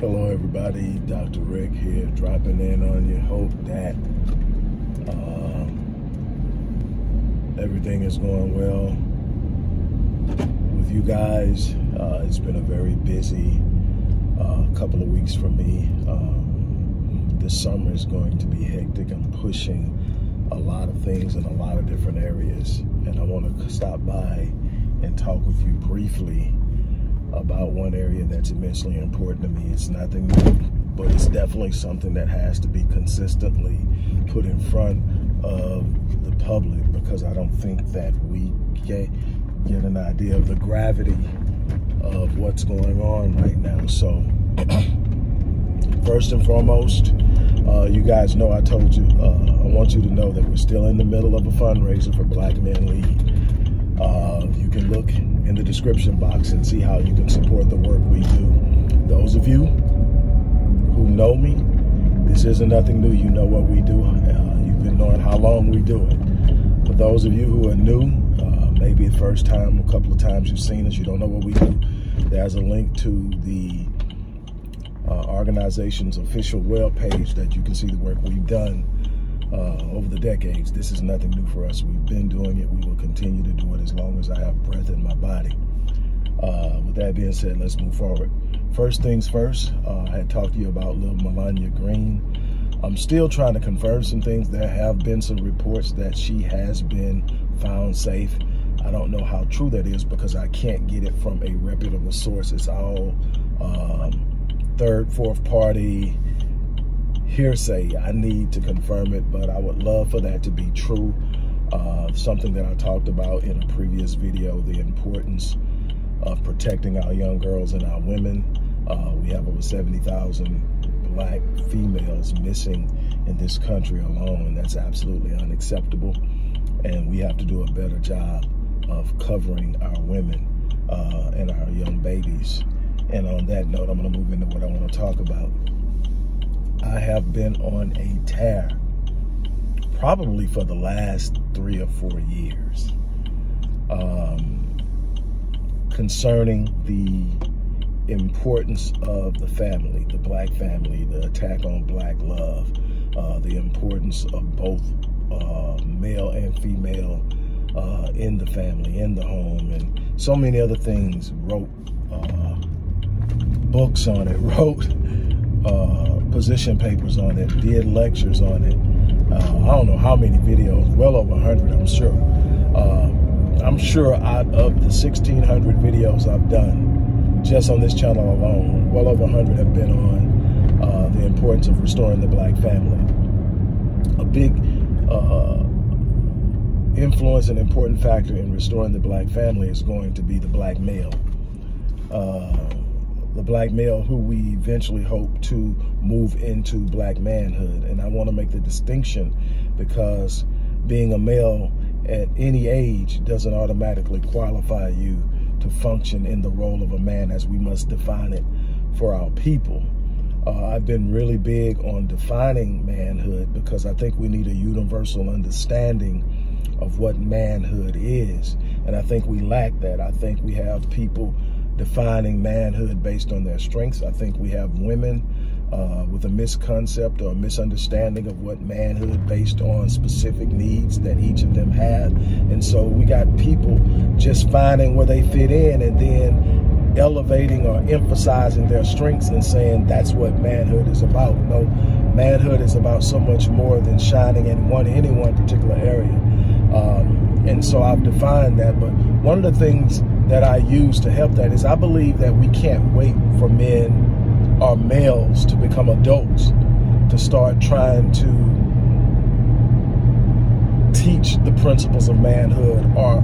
Hello everybody, Dr. Rick here, dropping in on you. Hope that everything is going well with you guys. It's been a very busy couple of weeks for me. The summer is going to be hectic. I'm pushing a lot of things in a lot of different areas, and I want to stop by and talk with you briefly about one area that's immensely important to me. It's nothing new, but it's definitely something that has to be consistently put in front of the public, because I don't think that we get an idea of the gravity of what's going on right now. So first and foremost, you guys know I told you, I want you to know that we're still in the middle of a fundraiser for Black Men League. You can look in the description box and see how you can support the work we do. Those of you who know me, this isn't nothing new. You know what we do. You've been knowing how long we do it. For those of you who are new, maybe the first time, a couple of times you've seen us, you don't know what we do, there's a link to the organization's official web page that you can see the work we've done over the decades. This is nothing new for us. We've been doing it. We will continue to do it as long as I have breath in my body. With that being said, let's move forward. First things first, I had talked to you about little Melania Green. I'm still trying to confirm some things. There have been some reports that she has been found safe. I don't know how true that is because I can't get it from a reputable source. It's all third, fourth party hearsay. I need to confirm it, but I would love for that to be true. Something that I talked about in a previous video, the importance of protecting our young girls and our women. We have over 70,000 black females missing in this country alone, and that's absolutely unacceptable. And we have to do a better job of covering our women and our young babies. And on that note, I'm gonna move into what I wanna talk about. I have been on a tear probably for the last 3 or 4 years concerning the importance of the family, the black family, the attack on black love, the importance of both male and female in the family, in the home, and so many other things. Wrote books on it, wrote position papers on it, did lectures on it. I don't know how many videos, well over 100, I'm sure. I'm sure out of the 1,600 videos I've done, just on this channel alone, well over 100 have been on the importance of restoring the black family. A big influence and important factor in restoring the black family is going to be the black male. The black male who we eventually hope to move into black manhood. And I want to make the distinction, because being a male at any age doesn't automatically qualify you to function in the role of a man as we must define it for our people. I've been really big on defining manhood because I think we need a universal understanding of what manhood is. And I think we lack that. I think we have people defining manhood based on their strengths. I think we have women with a misconception or a misunderstanding of what manhood based on specific needs that each of them have. And so we got people just finding where they fit in and then elevating or emphasizing their strengths and saying that's what manhood is about. No, manhood is about so much more than shining in any one particular area. And so I've defined that, but one of the things that I use to help that is I believe that we can't wait for men or males to become adults to start trying to teach the principles of manhood or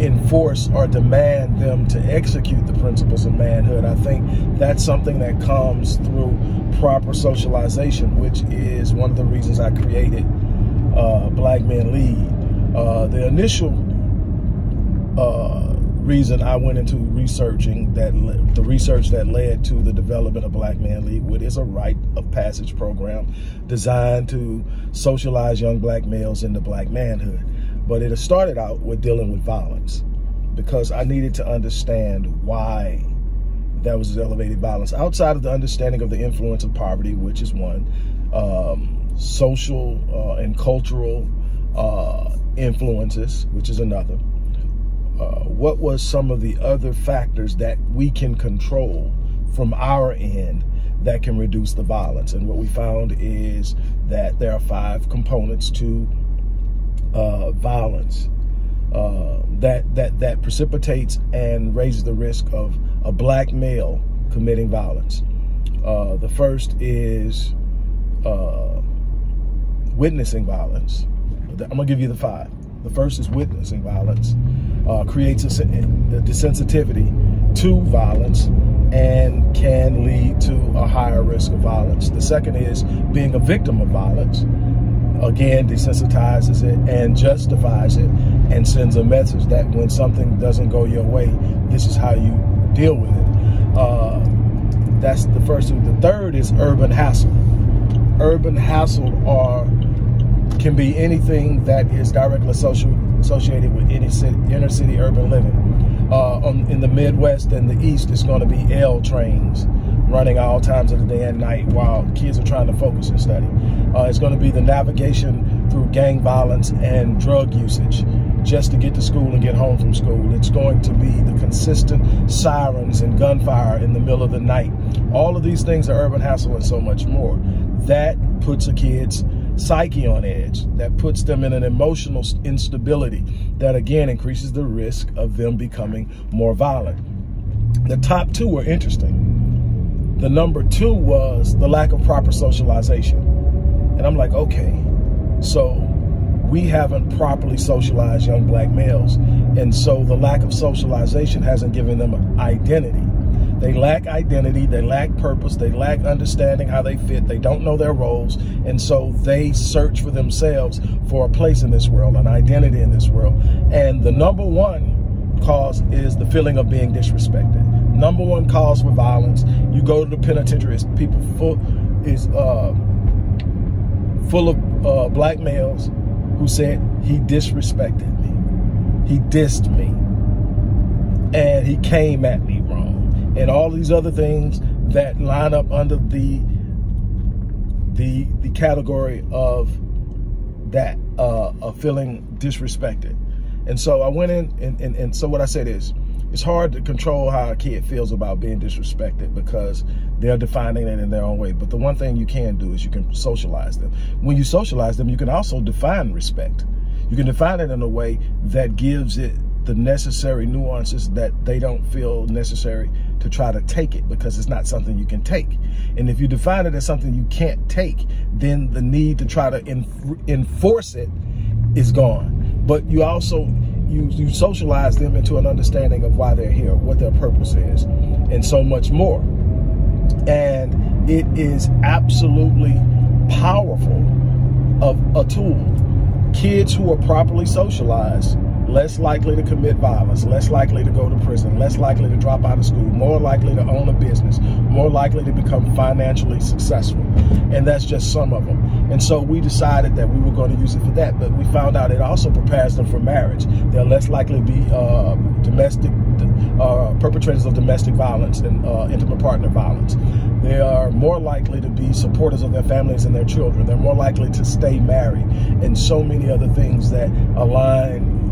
enforce or demand them to execute the principles of manhood. I think that's something that comes through proper socialization, which is one of the reasons I created Black Men Lead. The initial reason I went into researching that, the research that led to the development of Black Man League, which is a rite of passage program designed to socialize young black males into black manhood. But it started out with dealing with violence, because I needed to understand why that was elevated violence outside of the understanding of the influence of poverty, which is one, social and cultural influences, which is another. What was some of the other factors that we can control from our end that can reduce the violence? And what we found is that there are 5 components to violence that precipitates and raises the risk of a black male committing violence. The first is witnessing violence. I'm gonna give you the 5. The first is witnessing violence, creates a desensitivity to violence and can lead to a higher risk of violence. The second is being a victim of violence. Again, desensitizes it and justifies it and sends a message that when something doesn't go your way, this is how you deal with it. That's the first one. The third is urban hassle. Urban hassle can be anything that is directly associated with any inner city urban living. In the Midwest and the East, it's going to be L trains running all times of the day and night while kids are trying to focus and study. It's going to be the navigation through gang violence and drug usage just to get to school and get home from school. It's going to be the consistent sirens and gunfire in the middle of the night. All of these things are urban hassle and so much more. That puts a kid's psyche on edge, that puts them in an emotional instability that again increases the risk of them becoming more violent. The top 2 were interesting. The number 2 was the lack of proper socialization. And I'm like, okay, so we haven't properly socialized young black males. And so the lack of socialization hasn't given them an identity. They lack identity, they lack purpose, they lack understanding how they fit, they don't know their roles, and so they search for themselves for a place in this world, an identity in this world. And the number 1 cause is the feeling of being disrespected. Number 1 cause for violence. You go to the penitentiary, it's people full of black males who said, he disrespected me, he dissed me, and he came at me wrong. And all these other things that line up under the category of that of feeling disrespected. And so I went in, and so what I said is, it's hard to control how a kid feels about being disrespected because they're defining it in their own way. But the one thing you can do is you can socialize them. When you socialize them, you can also define respect. You can define it in a way that gives it the necessary nuances that they don't feel necessary to try to take it, because it's not something you can take. And if you define it as something you can't take, then the need to try to enforce it is gone. But you also, you socialize them into an understanding of why they're here, what their purpose is, and so much more. And it is absolutely powerful of a tool. Kids who are properly socialized, less likely to commit violence, less likely to go to prison, less likely to drop out of school, more likely to own a business, more likely to become financially successful. And that's just some of them. And so we decided that we were going to use it for that, but we found out it also prepares them for marriage. They're less likely to be perpetrators of domestic violence and intimate partner violence. They are more likely to be supporters of their families and their children. They're more likely to stay married, and so many other things that align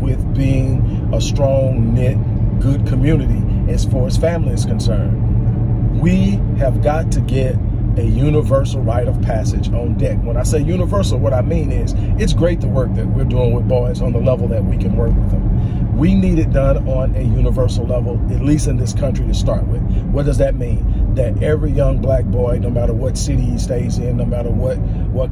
with being a strong, knit, good community as far as family is concerned. We have got to get a universal rite of passage on deck. When I say universal, what I mean is it's great the work that we're doing with boys on the level that we can work with them. We need it done on a universal level, at least in this country to start with. What does that mean? That every young black boy, no matter what city he stays in, no matter what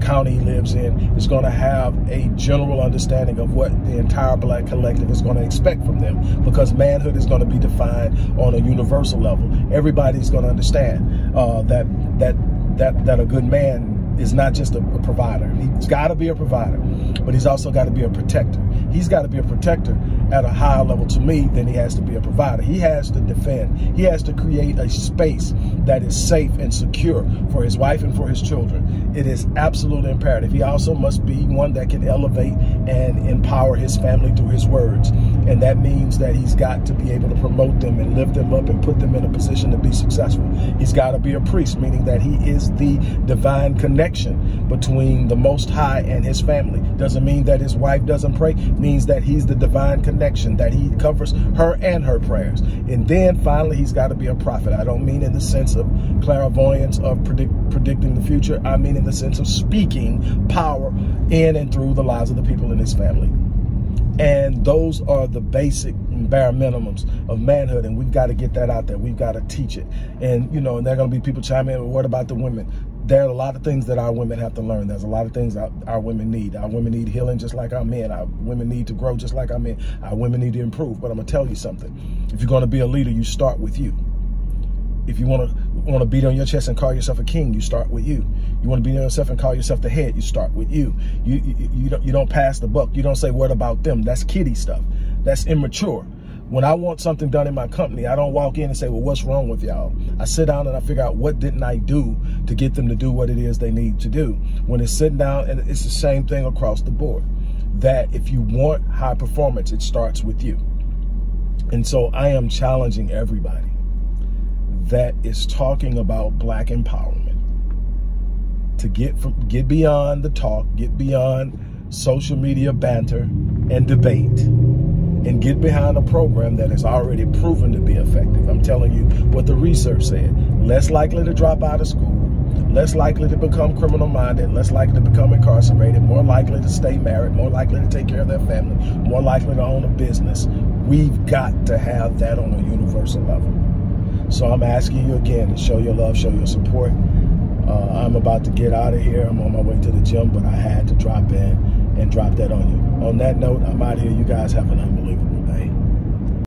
county he lives in, is gonna have a general understanding of what the entire black collective is gonna expect from them, because manhood is gonna be defined on a universal level. Everybody's gonna understand that a good man is not just a provider. He's got to be a provider, but he's also got to be a protector. He's got to be a protector at a higher level to me than he has to be a provider. He has to defend. He has to create a space that is safe and secure for his wife and for his children. It is absolutely imperative. He also must be one that can elevate and empower his family through his words. And that means that he's got to be able to promote them and lift them up and put them in a position to be successful. He's got to be a priest, meaning that he is the divine connection between the Most High and his family. Doesn't mean that his wife doesn't pray. Means that he's the divine connection, that he covers her and her prayers. And then finally, he's got to be a prophet. I don't mean in the sense of clairvoyance, of predicting the future. I mean in the sense of speaking power in and through the lives of the people in his family. And those are the basic bare minimums of manhood, and we've got to get that out there. We've got to teach it. And, you know, and there are going to be people chiming in, well, what about the women? There are a lot of things that our women have to learn. There's a lot of things our women need. Our women need healing just like our men. Our women need to grow just like our men. Our women need to improve. But I'm going to tell you something. If you're going to be a leader, you start with you. If you want to beat on your chest and call yourself a king, you start with you. You want to beat on yourself and call yourself the head, you start with you. You don't pass the buck. You don't say, what about them? That's kiddie stuff. That's immature. When I want something done in my company, I don't walk in and say, well, what's wrong with y'all? I sit down and I figure out, what didn't I do to get them to do what it is they need to do? When it's sitting down, and it's the same thing across the board, that if you want high performance, it starts with you. And so I am challenging everybody that is talking about black empowerment to get beyond the talk, get beyond social media banter and debate, and get behind a program that is already proven to be effective. I'm telling you what the research said. Less likely to drop out of school, less likely to become criminal minded, less likely to become incarcerated, more likely to stay married, more likely to take care of their family, more likely to own a business. We've got to have that on a universal level. So I'm asking you again to show your love, show your support. I'm about to get out of here. I'm on my way to the gym, but I had to drop in and drop that on you. On that note, I'm out of here. You guys have an unbelievable day.